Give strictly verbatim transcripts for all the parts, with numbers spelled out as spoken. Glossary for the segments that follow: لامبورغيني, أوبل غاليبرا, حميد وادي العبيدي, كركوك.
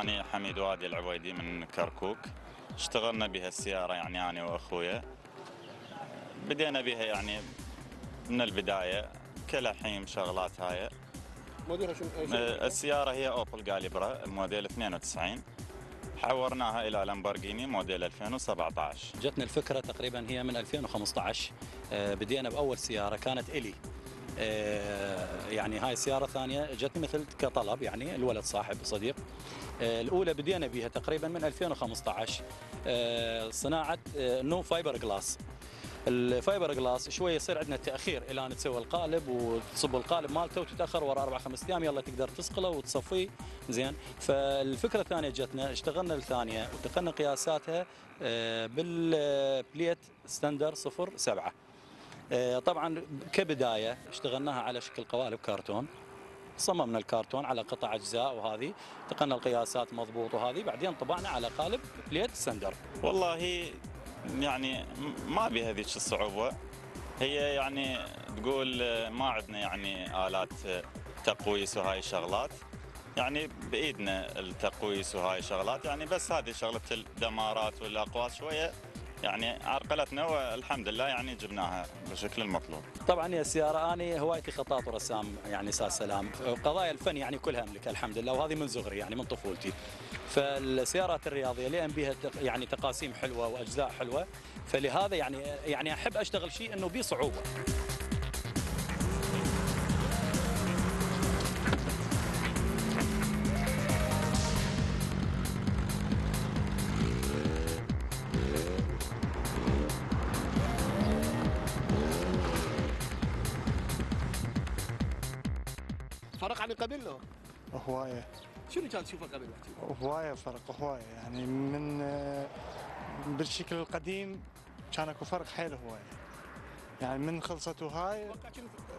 أنا حميد وادي العبيدي من كركوك. اشتغلنا بها السيارة يعني أنا وأخويا. بدينا بها يعني من البداية كلحيم شغلات هاي. موديلها شو؟ السيارة هي أوبل غاليبرا الموديل اثنين وتسعين. حورناها إلى لامبورغيني موديل ألفين وسبعة عشر. جتنا الفكرة تقريبا هي من ألفين وخمسة عشر. بدينا بأول سيارة كانت إلي. يعني هاي السيارة الثانية جتني مثل كطلب يعني الولد صاحب صديق. الأولى بدينا بها تقريبا من ألفين وخمسة عشر. صناعة نو فايبر جلاس. الفايبر جلاس شويه يصير عندنا تاخير الى ان تسوي القالب وتصب القالب مالته وتتاخر ورا اربع خمس ايام يلا تقدر تسقله وتصفيه زين. فالفكره الثانيه جتنا اشتغلنا الثانيه واتقنا قياساتها بالبليت ستاندر صفر سبعة. طبعا كبدايه اشتغلناها على شكل قوالب كرتون، صممنا الكرتون على قطع اجزاء وهذه اتقنا القياسات مضبوط وهذه بعدين طبعنا على قالب بليت ستاندر. والله يعني ما بها هذيك الصعوبة، هي يعني تقول ما عندنا يعني آلات تقويس وهاي شغلات، يعني بإيدنا التقويس وهاي شغلات، يعني بس هذه شغلة الدمارات والأقواس شوية يعني عرقلتنا والحمد لله يعني جبناها بالشكل المطلوب. طبعا يا سيارة أنا هوايتي خطاط ورسام يعني أساس سلام، قضايا الفن يعني كلها أملكها الحمد لله وهذه من صغري يعني من طفولتي. فالسيارات الرياضية لأن بها يعني تقاسيم حلوة وأجزاء حلوة، فلهذا يعني يعني أحب أشتغل شيء إنه بيه صعوبة. فرق عن قبل له؟ هواية. شنو كان تشوفه قبل وقتها؟ هواية فرق هواية يعني من بالشكل القديم كان اكو فرق حيل هواية. يعني من خلصت وهاي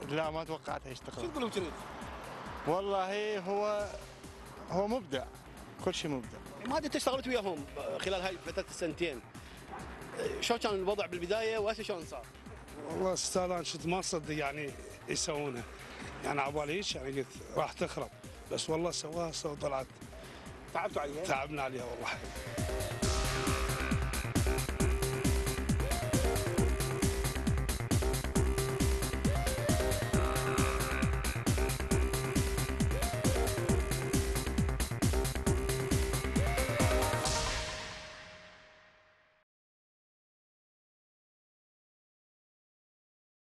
لا ما توقعتها يشتغل. شو تقول بجنيت؟ والله هو هو مبدع، كل شيء مبدع. ما ادري انت اشتغلت وياهم خلال هاي فترة السنتين. شو كان الوضع بالبداية وهسه شلون صار؟ والله استاذ انا شفت ما اصدق يعني يسوونه. يعني على بالي هيك يعني قلت راح تخرب، بس والله سواها وطلعت. تعبتوا عليها؟ تعبنا عليها والله.